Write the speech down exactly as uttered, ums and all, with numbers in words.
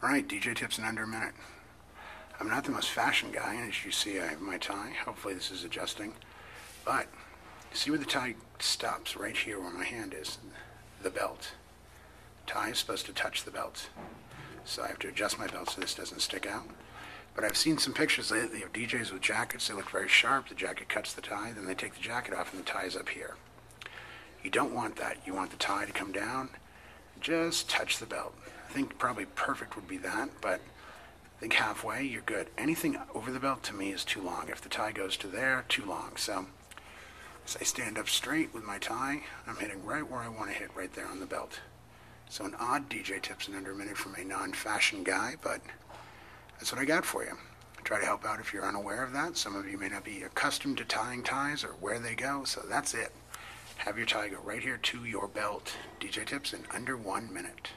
All right, D J tips in under a minute. I'm not the most fashion guy, and as you see, I have my tie. Hopefully this is adjusting. But see where the tie stops? Right here where my hand is. The belt. Tie is supposed to touch the belt. So I have to adjust my belt so this doesn't stick out. But I've seen some pictures lately of D Js with jackets. They look very sharp. The jacket cuts the tie. Then they take the jacket off and the tie is up here. You don't want that. You want the tie to come down. Just touch the belt. I think probably perfect would be that, but I think halfway, you're good. Anything over the belt to me is too long. If the tie goes to there, too long. So as I stand up straight with my tie, I'm hitting right where I want to hit, right there on the belt. So an odd D J tips in under a minute from a non-fashion guy, but that's what I got for you. I try to help out if you're unaware of that. Some of you may not be accustomed to tying ties or where they go, so that's it. Have your tie go right here to your belt. D J tips in under one minute.